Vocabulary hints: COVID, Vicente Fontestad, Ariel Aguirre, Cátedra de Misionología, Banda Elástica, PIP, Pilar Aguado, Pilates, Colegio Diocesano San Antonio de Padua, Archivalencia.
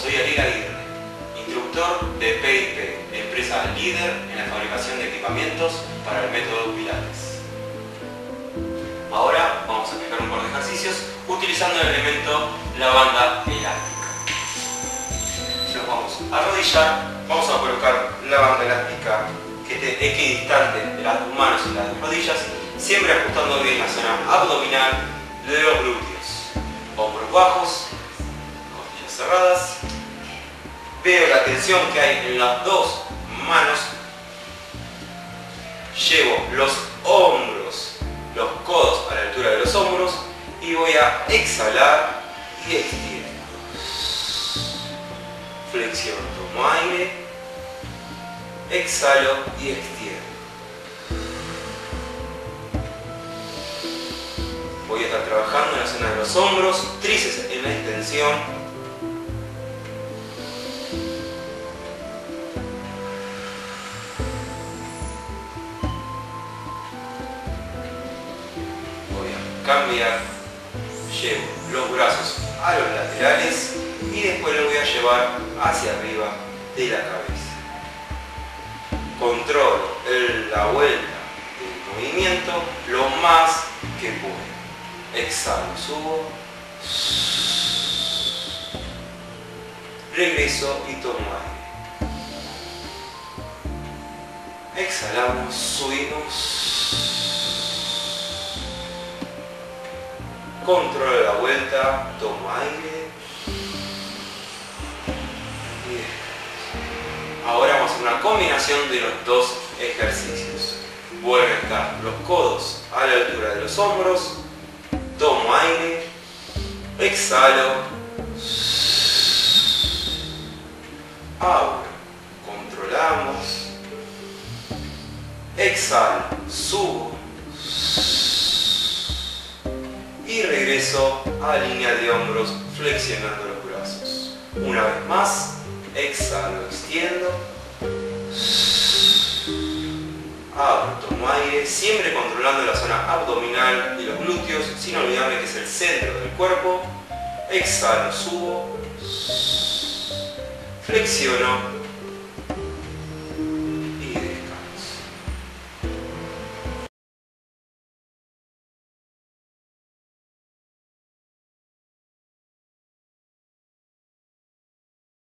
Soy Ariel Aguirre, instructor de PIP, empresa líder en la fabricación de equipamientos para el método Pilates. Ahora vamos a aplicar un par de ejercicios utilizando el elemento la banda elástica. Nos vamos a arrodillar, vamos a colocar la banda elástica que esté equidistante de las manos y las rodillas, siempre ajustando bien la zona abdominal de los glúteos. Hombros bajos, costillas cerradas. Veo la tensión que hay en las dos manos. Llevo los hombros, los codos a la altura de los hombros y voy a exhalar y extiendo. Flexiono, tomo aire, exhalo y extiendo. Voy a estar trabajando en la zona de los hombros, tríceps en la extensión. Voy a cambiar, llevo los brazos a los laterales y después los voy a llevar hacia arriba de la cabeza. Controlo la vuelta del movimiento lo más que puedo. Exhalo, subo, regreso y tomo aire. Exhalamos, subimos, controlo la vuelta, tomo aire. Bien. Ahora vamos a hacer una combinación de los dos ejercicios. Vuelvo a estar los codos a la altura de los hombros. Tomo aire, exhalo, abro, controlamos, exhalo, subo y regreso a línea de hombros flexionando los brazos. Una vez más, exhalo, extiendo, abro, tomo aire, siempre controlando la zona abdominal y los glúteos, sin olvidarme que es el centro del cuerpo. Exhalo, subo, flexiono